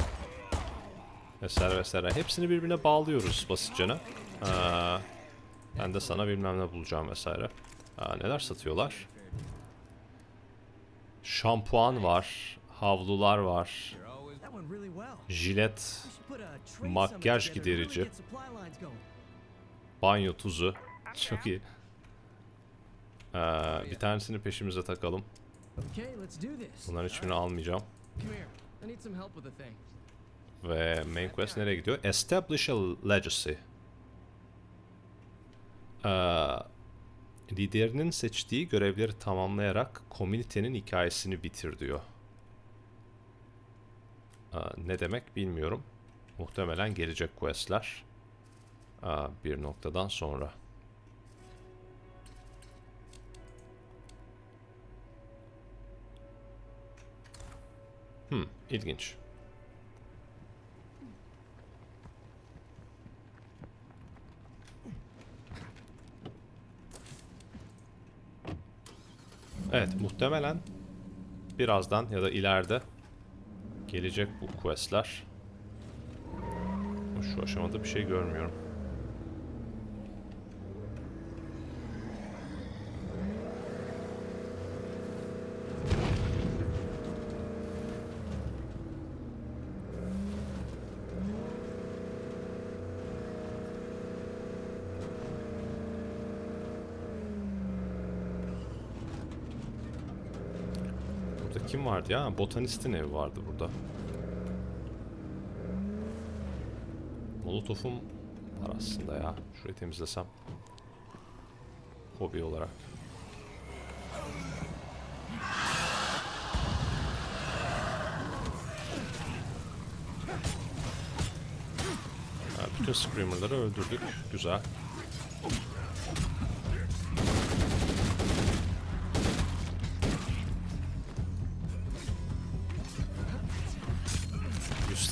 Vesaire vesaire. Hepsini birbirine bağlıyoruz basitçe. Ben de sana bilmem ne bulacağım vesaire. Neler satıyorlar? Şampuan var. Havlular var. Jilet. Makyaj giderici. Banyo tuzu. Çok iyi. Bir tanesini peşimize takalım. Bunların hiçbirini almayacağım. Ve main quest nereye gidiyor? Establish a legacy. Liderinin seçtiği görevleri tamamlayarak komünitenin hikayesini bitir diyor. Ne demek bilmiyorum. Muhtemelen gelecek questler. Bir noktadan sonra. İlginç. Evet, muhtemelen birazdan ya da ileride gelecek bu questler. Şu aşamada bir şey görmüyorum. Kim vardı ya? Botanistin evi vardı burada. Molotof'um var aslında ya. Şurayı temizlesem. Hobi olarak. Ya, bütün Screamer'ları öldürdük. Güzel.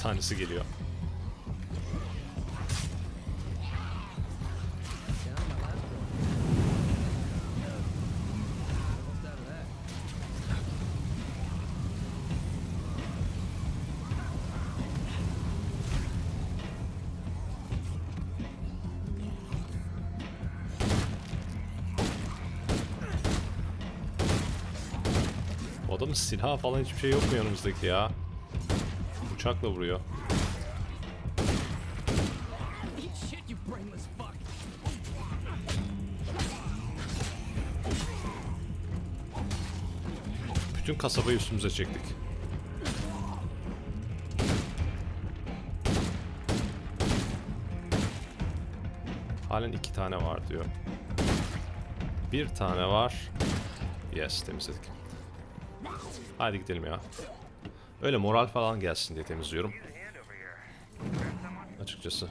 Tanesi geliyor. O adamın silahı falan hiçbir şey yok mu yanımızdaki ya? Uçakla vuruyor. Bütün kasabayı üstümüze çektik. Halen 2 tane var diyor. 1 tane var. Yes, temizledik. Hadi gidelim ya. Öyle moral falan gelsin diye temizliyorum. Açıkçası.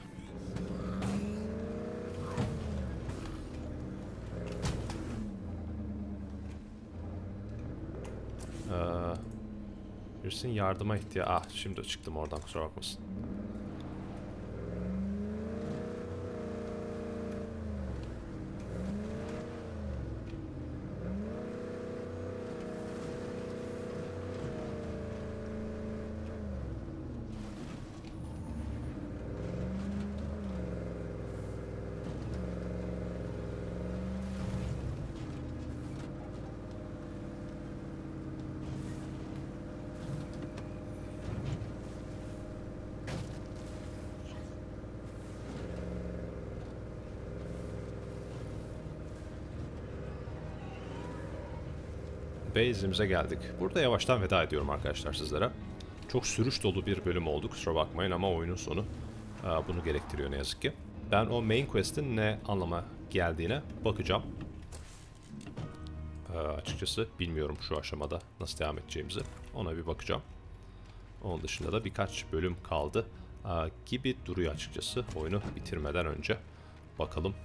Birisinin yardıma ihtiyacı... Ah, şimdi çıktım oradan, kusura bakmasın. Base'imize geldik. Burada yavaştan veda ediyorum arkadaşlar sizlere. Çok sürüş dolu bir bölüm oldu, kusura bakmayın ama oyunun sonu bunu gerektiriyor ne yazık ki. Ben o main quest'in ne anlama geldiğine bakacağım. Açıkçası bilmiyorum şu aşamada nasıl devam edeceğimizi. Ona bir bakacağım. Onun dışında da birkaç bölüm kaldı gibi duruyor açıkçası oyunu bitirmeden önce. Bakalım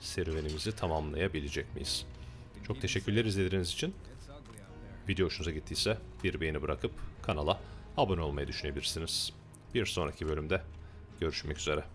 serüvenimizi tamamlayabilecek miyiz? Çok teşekkürler izlediğiniz için. Video hoşunuza gittiyse bir beğeni bırakıp kanala abone olmayı düşünebilirsiniz. Bir sonraki bölümde görüşmek üzere.